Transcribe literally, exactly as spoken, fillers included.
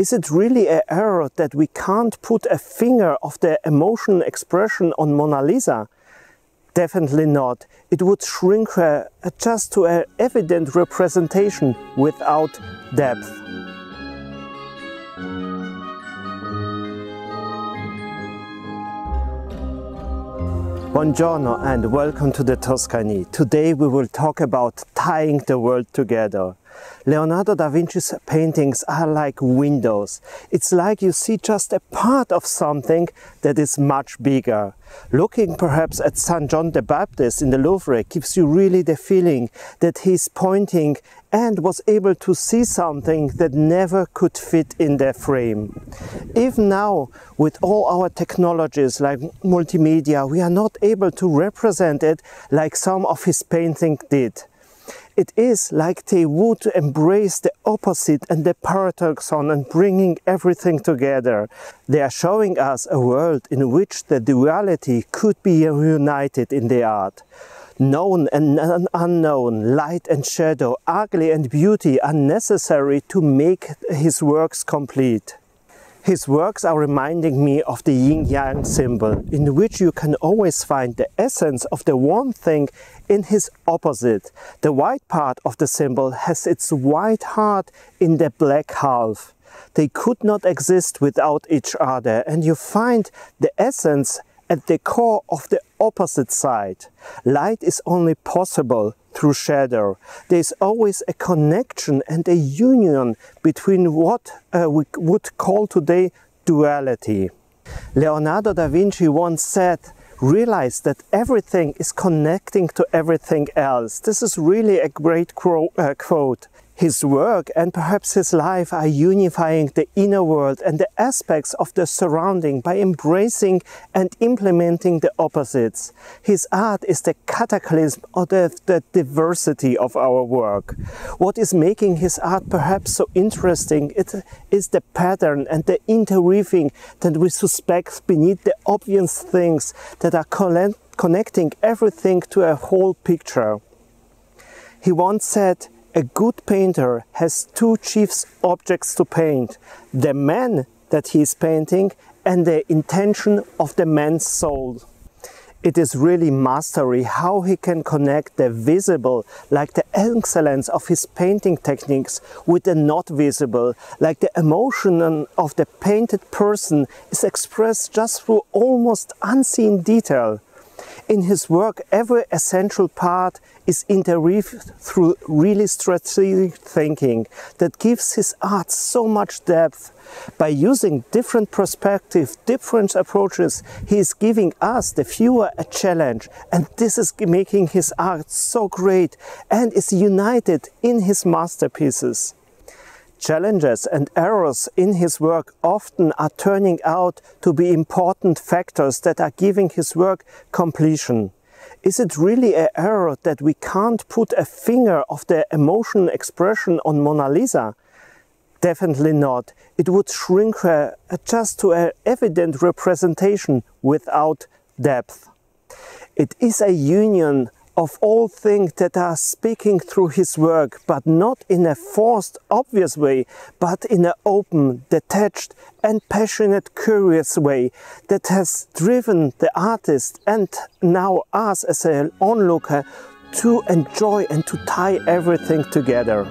Is it really an error that we can't put a finger of the emotional expression on Mona Lisa? Definitely not. It would shrink her just to an evident representation without depth. Buongiorno and welcome to the Tuscany. Today we will talk about tying the world together. Leonardo da Vinci's paintings are like windows. It's like you see just a part of something that is much bigger. Looking perhaps at Saint John the Baptist in the Louvre gives you really the feeling that he's pointing and was able to see something that never could fit in their frame. Even now, with all our technologies like multimedia, we are not able to represent it like some of his paintings did. It is like they would embrace the opposite and the paradoxon and bringing everything together. They are showing us a world in which the duality could be united in the art. Known and unknown, light and shadow, ugly and beauty are necessary to make his works complete. His works are reminding me of the yin-yang symbol, in which you can always find the essence of the one thing in his opposite. The white part of the symbol has its white heart in the black half. They could not exist without each other, and you find the essence at the core of the opposite side. Light is only possible through shadow. There is always a connection and a union between what uh, we would call today duality. Leonardo da Vinci once said, "Realize that everything is connecting to everything else." This is really a great quote. Uh, quote. His work and perhaps his life are unifying the inner world and the aspects of the surrounding by embracing and implementing the opposites. His art is the cataclysm or the, the diversity of our work. What is making his art perhaps so interesting it is the pattern and the interweaving that we suspect beneath the obvious things that are con- connecting everything to a whole picture. He once said, "A good painter has two chief objects to paint, the man that he is painting and the intention of the man's soul." It is really mastery how he can connect the visible, like the excellence of his painting techniques, with the not visible, like the emotion of the painted person is expressed just through almost unseen detail. In his work, every essential part is interweaved through really strategic thinking that gives his art so much depth. By using different perspectives, different approaches, he is giving us, the viewer, a challenge. And this is making his art so great and is united in his masterpieces. Challenges and errors in his work often are turning out to be important factors that are giving his work completion. Is it really an error that we can't put a finger of the emotional expression on Mona Lisa? Definitely not. It would shrink her just to an evident representation without depth. It is a union of all things that are speaking through his work, but not in a forced, obvious way, but in an open, detached and passionate, curious way that has driven the artist and now us as an onlooker to enjoy and to tie everything together.